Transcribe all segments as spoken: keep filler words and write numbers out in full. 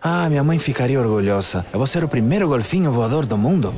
Ah, minha mãe ficaria orgulhosa. Eu vou ser o primeiro golfinho voador do mundo.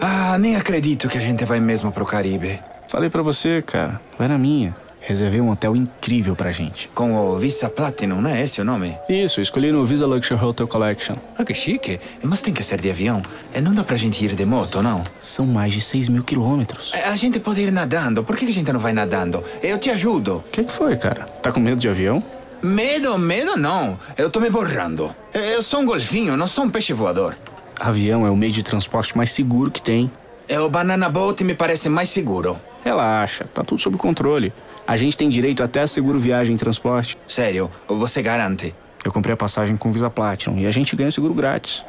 Ah, nem acredito que a gente vai mesmo pro Caribe. Falei pra você, cara. Vai na minha. Reservei um hotel incrível pra gente. Com o Visa Platinum, não é esse o nome? Isso, escolhi no Visa Luxury Hotel Collection. Ah, que chique. Mas tem que ser de avião. Não dá pra gente ir de moto, não? São mais de seis mil quilômetros. A gente pode ir nadando. Por que a gente não vai nadando? Eu te ajudo. O que, que foi, cara? Tá com medo de avião? Medo, medo não. Eu tô me borrando. Eu sou um golfinho, não sou um peixe voador. Avião é o meio de transporte mais seguro que tem. É o banana boat me parece mais seguro. Relaxa, tá tudo sob controle. A gente tem direito até a seguro viagem e transporte. Sério, você garante? Eu comprei a passagem com Visa Platinum e a gente ganha o seguro grátis.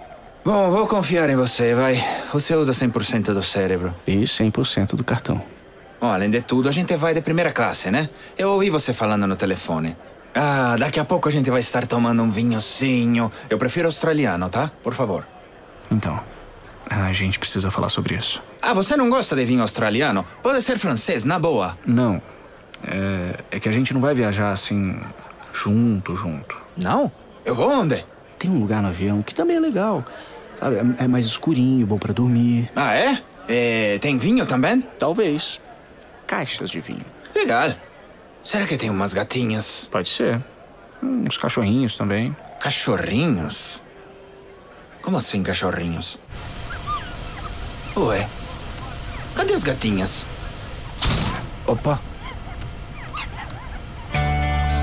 Bom, vou confiar em você, vai. Você usa cem por cento do cérebro. E cem por cento do cartão. Bom, além de tudo, a gente vai de primeira classe, né? Eu ouvi você falando no telefone. Ah, daqui a pouco a gente vai estar tomando um vinhozinho. Eu prefiro australiano, tá? Por favor. Então, a gente precisa falar sobre isso. Ah, você não gosta de vinho australiano? Pode ser francês, na boa. Não. É, é que a gente não vai viajar assim, junto, junto. Não? Eu vou onde? Tem um lugar no avião que também é legal. Sabe, é, é mais escurinho, bom pra dormir. Ah, é? É? Tem vinho também? Talvez. Caixas de vinho. Legal. Será que tem umas gatinhas? Pode ser. Hum, uns cachorrinhos também. Cachorrinhos? Como assim, cachorrinhos? Ué, cadê as gatinhas? Opa.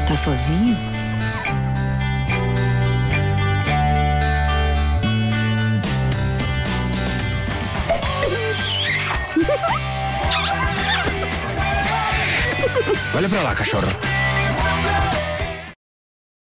Tá sozinho? Olha pra lá, cachorro.